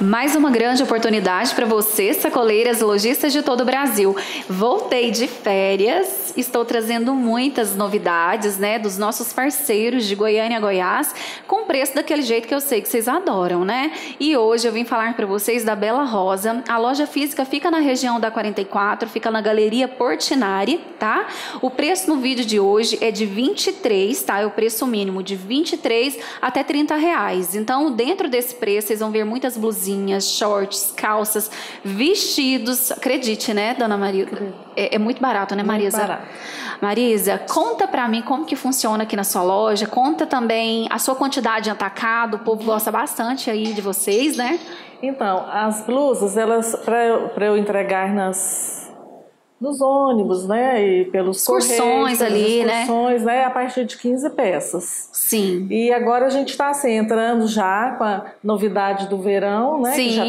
Mais uma grande oportunidade para você, sacoleiras, lojistas de todo o Brasil. Voltei de férias, estou trazendo muitas novidades, né, dos nossos parceiros de Goiânia, Goiás, com preço daquele jeito que eu sei que vocês adoram, né? E hoje eu vim falar para vocês da Bela Rosa. A loja física fica na região da 44, fica na Galeria Portinari, tá? O preço no vídeo de hoje é de 23, tá? É o preço mínimo de 23 até R$30. Então, dentro desse preço, vocês vão ver muitas blusinhas, shorts, calças, vestidos. Acredite, né, dona Marisa? É muito barato, né, Marisa? Muito barato. Marisa, conta pra mim como que funciona aqui na sua loja. Conta também a sua quantidade atacado. O povo gosta bastante aí de vocês, né? Então, as blusas, elas pra eu entregar nos ônibus, né, e pelos correios, ali, né, a partir de 15 peças. Sim. E agora a gente está assim, entrando já com a novidade do verão, né, sim, que já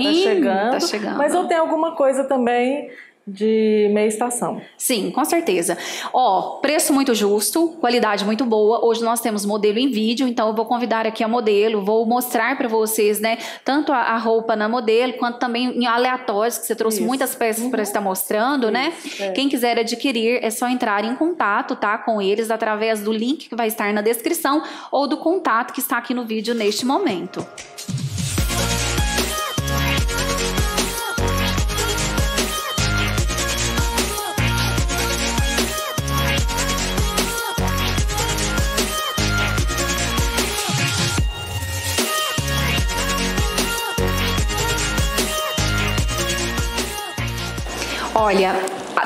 está chegando. Mas eu tenho alguma coisa também de meia estação. Sim, com certeza. Ó, preço muito justo, qualidade muito boa. Hoje nós temos modelo em vídeo, então eu vou convidar aqui a modelo, vou mostrar para vocês, né, tanto a roupa na modelo, quanto também em aleatórios, que você trouxe muitas peças para estar mostrando, né? É. Quem quiser adquirir, é só entrar em contato, tá, com eles, através do link que vai estar na descrição, ou do contato que está aqui no vídeo neste momento. Olha,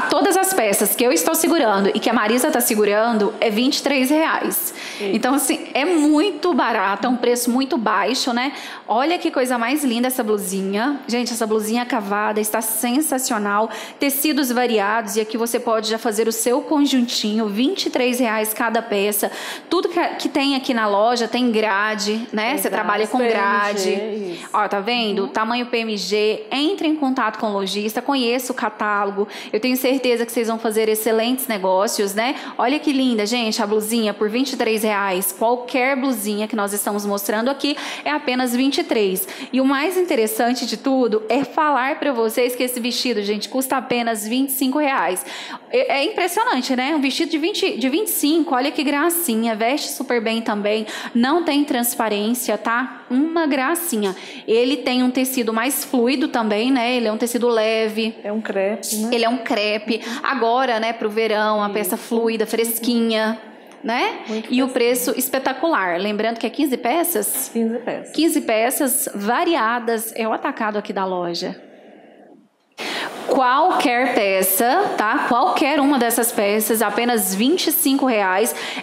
todas as peças que eu estou segurando e que a Marisa está segurando é R$23. Então, assim, é muito barato, é um preço muito baixo, né? Olha que coisa mais linda essa blusinha. Gente, essa blusinha cavada está sensacional. Tecidos variados, e aqui você pode já fazer o seu conjuntinho, R$23 cada peça. Tudo que tem aqui na loja tem grade, né? Você trabalha com grade. Isso. Ó, tá vendo? Tamanho PMG. Entre em contato com o lojista, conheça o catálogo. Eu tenho certeza que vocês vão fazer excelentes negócios, né? Olha que linda, gente, a blusinha por R$23. Qualquer blusinha que nós estamos mostrando aqui é apenas R$23. E o mais interessante de tudo é falar pra vocês que esse vestido, gente, custa apenas R$25. É impressionante, né? Um vestido de 25, olha que gracinha. Veste super bem também. Não tem transparência, tá? Uma gracinha. Ele tem um tecido mais fluido também, né? Ele é um tecido leve. É um crepe. Ele é um crepe. Agora, né, pro verão, uma peça fluida, fresquinha, né? E o preço espetacular. Lembrando que é 15 peças? 15 peças. 15 peças variadas. É o atacado aqui da loja. Qualquer peça, tá? Qualquer uma dessas peças, apenas R$25.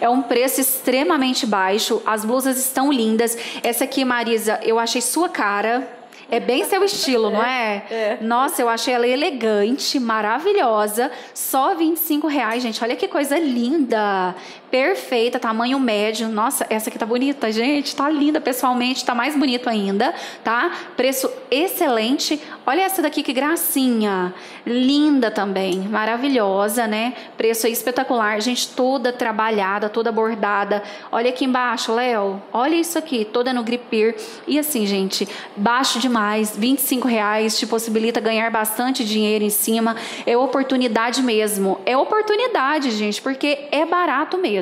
É um preço extremamente baixo. As blusas estão lindas. Essa aqui, Marisa, eu achei sua cara. É bem seu estilo, não é? É. Nossa, eu achei ela elegante, maravilhosa. Só R$25, gente. Olha que coisa linda. Perfeita, tamanho médio. Nossa, essa aqui tá bonita, gente. Tá linda pessoalmente, tá mais bonito ainda, tá? Preço excelente. Olha essa daqui, que gracinha. Linda também, maravilhosa, né? Preço espetacular, gente. Toda trabalhada, toda bordada. Olha aqui embaixo, Léo. Olha isso aqui, toda no gripir. E assim, gente, baixo demais. R$25 te possibilita ganhar bastante dinheiro em cima. É oportunidade mesmo. É oportunidade, gente, porque é barato mesmo.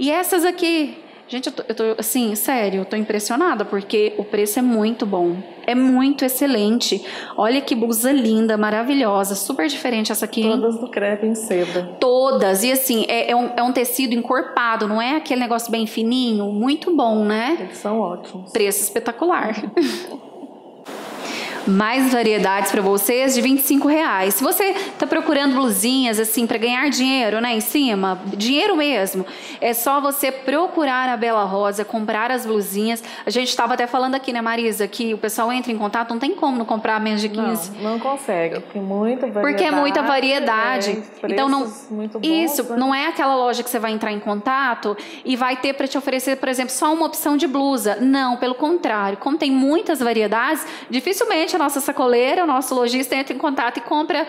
E essas aqui, gente, eu tô assim, sério, eu tô impressionada porque o preço é muito bom. É muito excelente. Olha que blusa linda, maravilhosa. Super diferente essa aqui. Todas do crepe em seda. Todas. E assim, é um tecido encorpado, não é aquele negócio bem fininho? Muito bom, né? Eles são ótimos. Preço espetacular. Mais variedades para vocês de R$25. Se você tá procurando blusinhas assim para ganhar dinheiro, né, em cima, dinheiro mesmo, é só você procurar a Bela Rosa, comprar as blusinhas. A gente estava até falando aqui, né, Marisa, que o pessoal entra em contato, não tem como não comprar menos de 15. Não consegue, porque muita variedade. Porque é muita variedade. É, então não muito bons, isso, né? Não é aquela loja que você vai entrar em contato e vai ter para te oferecer, por exemplo, só uma opção de blusa. Não, pelo contrário, como tem muitas variedades, dificilmente a nossa sacoleira, o nosso lojista entra em contato e compra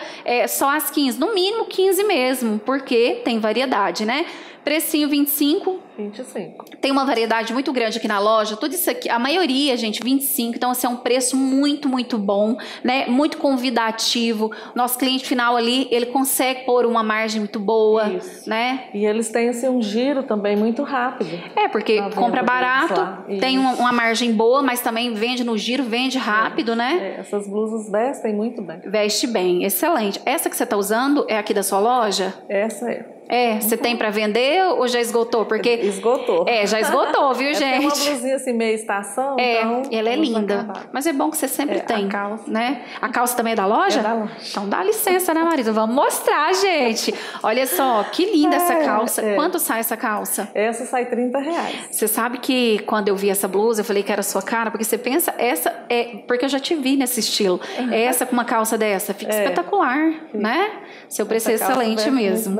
só as 15, no mínimo 15 mesmo, porque tem variedade, né? Precinho 25. 25. Tem uma variedade muito grande aqui na loja. Tudo isso aqui, a maioria, gente, 25. Então, assim, é um preço muito, muito bom, né? Muito convidativo. Nosso cliente final ali, ele consegue pôr uma margem muito boa, isso, né? E eles têm, assim, um giro também muito rápido. É, porque compra barato, tem uma margem boa, mas também vende no giro, vende rápido, né? É, essas blusas vestem muito bem. Veste bem, excelente. Essa que você tá usando é aqui da sua loja? Essa é. É, você tem para vender ou já esgotou? Porque esgotou. É, já esgotou, viu, gente? Tem uma blusinha assim, meia estação. É, então, ela é linda. Acabar. Mas é bom que você sempre tem. A calça. Né? A calça também é da loja? É da loja. Então dá licença, né, Marisa? Vamos mostrar, gente. Olha só, que linda essa calça. É. Quanto sai essa calça? Essa sai R$30. Você sabe que quando eu vi essa blusa, eu falei que era a sua cara, porque você pensa, essa é... Porque eu já te vi nesse estilo. Essa com uma calça dessa, fica espetacular, né? Seu preço é excelente mesmo.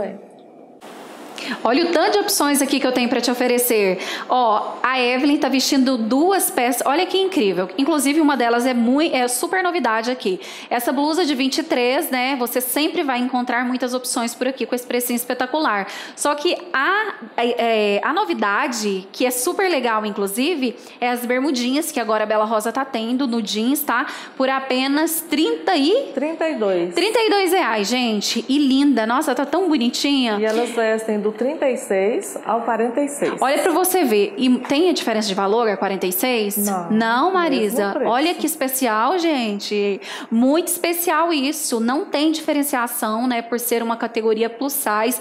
Olha o tanto de opções aqui que eu tenho para te oferecer. Ó, a Evelyn tá vestindo duas peças. Olha que incrível. Inclusive, uma delas é muito, super novidade aqui. Essa blusa de 23, né? Você sempre vai encontrar muitas opções por aqui com esse precinho espetacular. Só que a novidade, que é super legal, inclusive, é as bermudinhas que agora a Bela Rosa tá tendo no jeans, tá? Por apenas R$32, gente. E linda. Nossa, tá tão bonitinha. E elas vestem do 36 ao 46. Olha para você ver. E tem a diferença de valor a 46? Não. Não, Marisa. Olha que especial, gente. Muito especial isso. Não tem diferenciação, né? Por ser uma categoria plus size.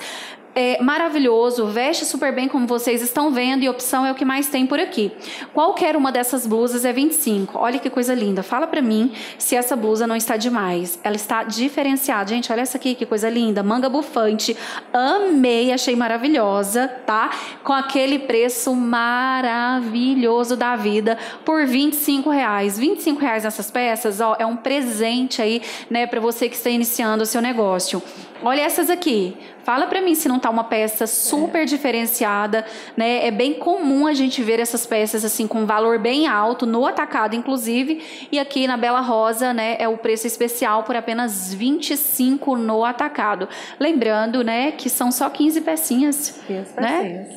É maravilhoso, veste super bem como vocês estão vendo e opção é o que mais tem por aqui. Qualquer uma dessas blusas é 25. Olha que coisa linda. Fala pra mim se essa blusa não está demais. Ela está diferenciada. Gente, olha essa aqui, que coisa linda. Manga bufante. Amei, achei maravilhosa, tá? Com aquele preço maravilhoso da vida por R$25. R$25 nessas peças, ó, é um presente aí, né, pra você que está iniciando o seu negócio. Olha essas aqui. Fala pra mim se não tá uma peça super diferenciada, né? É bem comum a gente ver essas peças assim com valor bem alto, no atacado inclusive, e aqui na Bela Rosa, né, é o preço especial por apenas R$25 no atacado. Lembrando, né, que são só 15 pecinhas, 15 pecinhas. Né?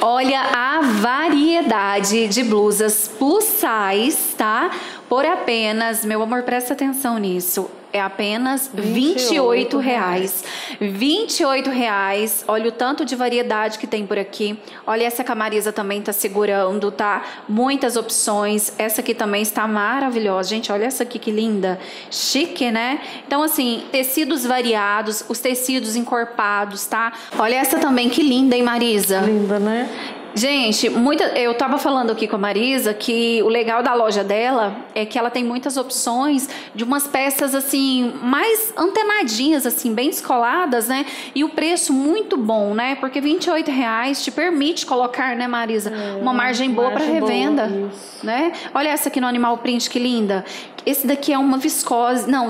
Olha a variedade de blusas plus size, tá? Por apenas, meu amor, presta atenção nisso. É apenas R$28. R$28. Olha o tanto de variedade que tem por aqui. Olha essa que a Marisa também tá segurando, tá? Muitas opções. Essa aqui também está maravilhosa. Gente, olha essa aqui que linda. Chique, né? Então, assim, tecidos variados, os tecidos encorpados, tá? Olha essa também que linda, hein, Marisa? Linda, né? Gente, eu tava falando aqui com a Marisa que o legal da loja dela é que ela tem muitas opções de umas peças assim, mais antenadinhas, assim, bem descoladas, né? E o preço muito bom, né? Porque R$28 te permite colocar, né, Marisa? Uma margem boa para revenda, né? Olha essa aqui no Animal Print, que linda. Esse daqui é uma viscose, não,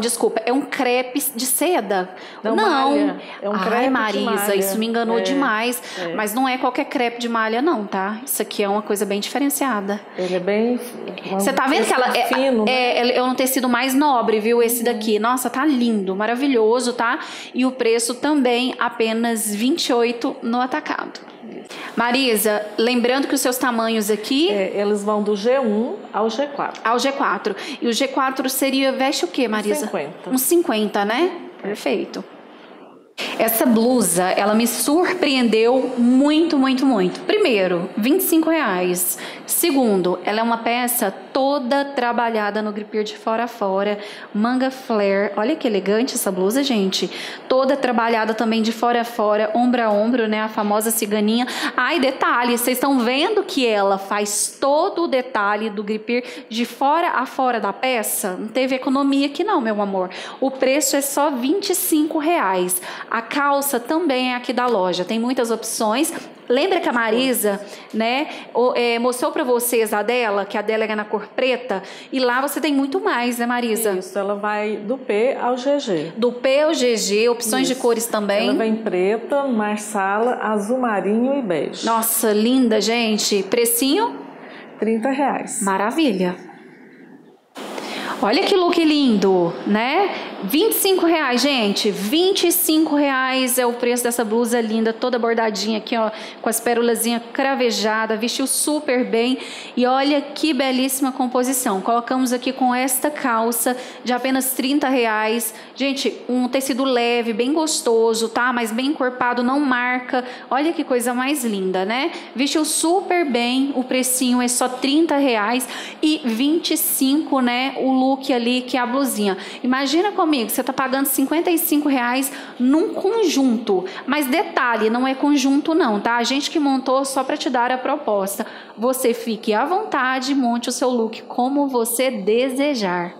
desculpa, é um crepe de seda. Não. É um crepe. Ai, Marisa, isso me enganou demais. É. Mas não é qualquer crepe de malha não, tá? Isso aqui é uma coisa bem diferenciada. Ele é bem... Você tá vendo que ela é fino, né? É um tecido mais nobre, viu? Esse daqui. Nossa, tá lindo, maravilhoso, tá? E o preço também apenas R$28 no atacado. Marisa, lembrando que os seus tamanhos aqui... eles vão do G1 ao G4. Ao G4. E o G4 seria... Veste o quê, Marisa? 50. Uns 50, né? Perfeito. Essa blusa, ela me surpreendeu muito. Primeiro, R$25. Segundo, ela é uma peça toda trabalhada no gripir de fora a fora, manga flare. Olha que elegante essa blusa, gente. Toda trabalhada também de fora a fora, ombro a ombro, né? A famosa ciganinha. Ah, e detalhe, vocês estão vendo que ela faz todo o detalhe do gripir de fora a fora da peça? Não teve economia aqui não, meu amor. O preço é só R$25. A calça também é aqui da loja, tem muitas opções. Lembra que a Marisa, né, mostrou pra vocês a dela, que a dela é na cor preta, e lá você tem muito mais, né, Marisa? Isso, ela vai do P ao GG. Do P ao GG, opções de cores também. Ela vem preta, marsala, azul marinho e bege. Nossa, linda, gente. Precinho? R$30. Maravilha. Olha que look lindo, né? R$25, gente. R$25 é o preço dessa blusa linda, toda bordadinha aqui, ó, com as pérolazinhas cravejadas. Vestiu super bem. E olha que belíssima composição. Colocamos aqui com esta calça de apenas R$30. Gente, um tecido leve, bem gostoso, tá? Mas bem encorpado, não marca. Olha que coisa mais linda, né? Vestiu super bem. O precinho é só R$30 e R$25, né? O look ali, que é a blusinha. Imagina como você tá pagando R$55 num conjunto, mas detalhe, não é conjunto não, tá? A gente que montou só para te dar a proposta. Você fique à vontade, monte o seu look como você desejar.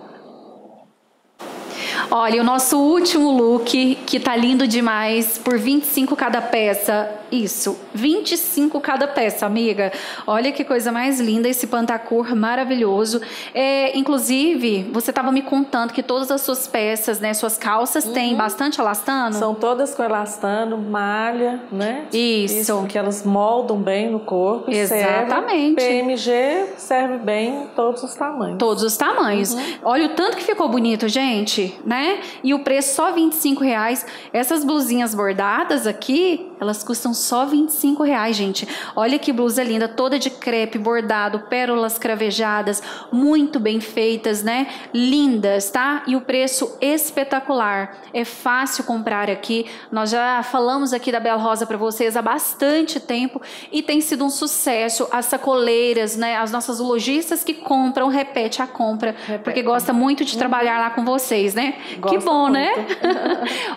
Olha, o nosso último look, que tá lindo demais, por R$25 cada peça. Isso, R$25 cada peça, amiga. Olha que coisa mais linda, esse pantacor maravilhoso. É, inclusive, você tava me contando que todas as suas peças, né, suas calças, têm bastante elastano? São todas com elastano, malha, né? Isso. Que elas moldam bem no corpo. Exatamente. Serve, PMG serve bem em todos os tamanhos. Todos os tamanhos. Olha o tanto que ficou bonito, gente, né? E o preço só R$25. Essas blusinhas bordadas aqui, elas custam só R$25, gente. Olha que blusa linda, toda de crepe, bordado, pérolas cravejadas, muito bem feitas, né? Lindas, tá? E o preço espetacular. É fácil comprar aqui. Nós já falamos aqui da Bela Rosa para vocês há bastante tempo e tem sido um sucesso. As sacoleiras, né? As nossas lojistas que compram, repete a compra, porque gosta muito de trabalhar lá com vocês, né? Gosta que bom, muito, né?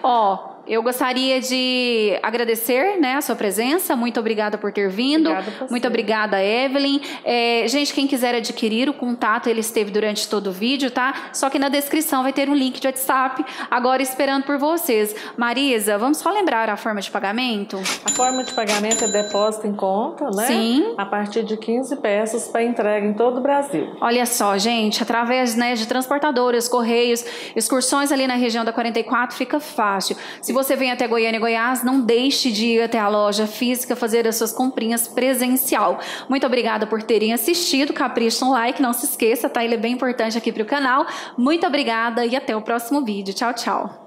Ó, eu gostaria de agradecer, né, a sua presença. Muito obrigada por ter vindo. Muito obrigada, Evelyn. É, gente, quem quiser adquirir o contato, ele esteve durante todo o vídeo, tá? Só que na descrição vai ter um link de WhatsApp agora esperando por vocês. Marisa, vamos só lembrar a forma de pagamento? A forma de pagamento é depósito em conta, né? Sim. A partir de 15 peças para entrega em todo o Brasil. Olha só, gente, através, né, de transportadoras, correios, excursões ali na região da 44, fica fácil. Se você vem até Goiânia e Goiás, não deixe de ir até a loja física fazer as suas comprinhas presencial. Muito obrigada por terem assistido. Capricha no like, não se esqueça, tá? Ele é bem importante aqui para o canal. Muito obrigada e até o próximo vídeo. Tchau, tchau.